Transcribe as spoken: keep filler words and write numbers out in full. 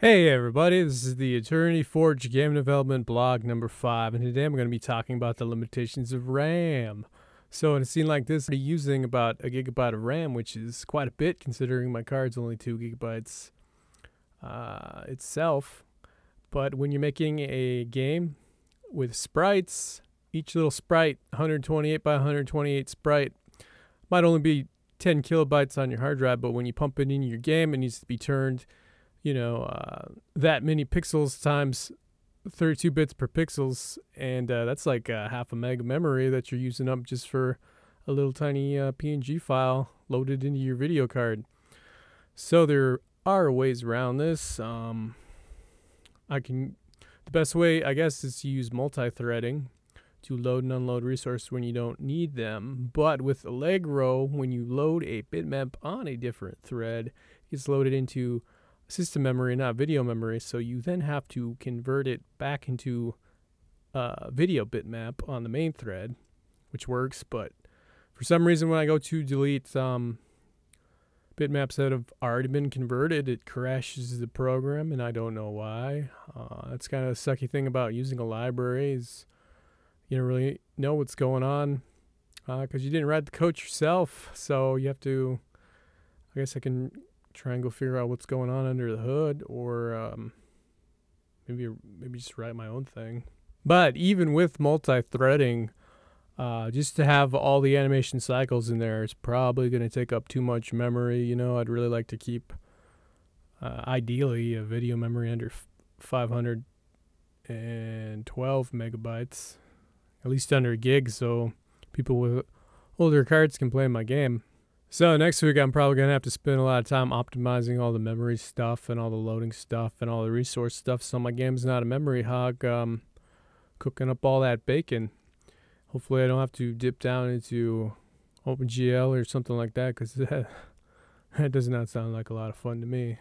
Hey everybody, this is the Eternity Forge Game Development Blog number five, and today I'm going to be talking about the limitations of RAM. So in a scene like this, I'm using about a gigabyte of RAM, which is quite a bit considering my card's only two gigabytes uh, itself. But when you're making a game with sprites, each little sprite, one twenty-eight by one twenty-eight sprite, might only be ten kilobytes on your hard drive, but when you pump it into your game, it needs to be turned you know, uh, that many pixels times thirty-two bits per pixels, and uh, that's like uh, half a meg of memory that you're using up just for a little tiny uh, P N G file loaded into your video card. So there are ways around this. Um, I can, the best way, I guess, is to use multi-threading to load and unload resources when you don't need them. But with Allegro, when you load a bitmap on a different thread, it's loaded into system memory, not video memory, so you then have to convert it back into uh, video bitmap on the main thread, which works, but for some reason when I go to delete um, bitmaps that have already been converted, it crashes the program, and I don't know why. Uh, that's kind of a sucky thing about using a library, is you don't really know what's going on because uh, you didn't write the code yourself, so you have to, I guess I can try and go figure out what's going on under the hood, or um, maybe maybe just write my own thing. But even with multi-threading, uh, just to have all the animation cycles in there is probably going to take up too much memory. You know, I'd really like to keep, uh, ideally, a video memory under five hundred twelve megabytes, at least under a gig, so people with older cards can play my game. So next week I'm probably going to have to spend a lot of time optimizing all the memory stuff and all the loading stuff and all the resource stuff, so my game's not a memory hog um, cooking up all that bacon. Hopefully I don't have to dip down into OpenGL or something like that, because that, that does not sound like a lot of fun to me.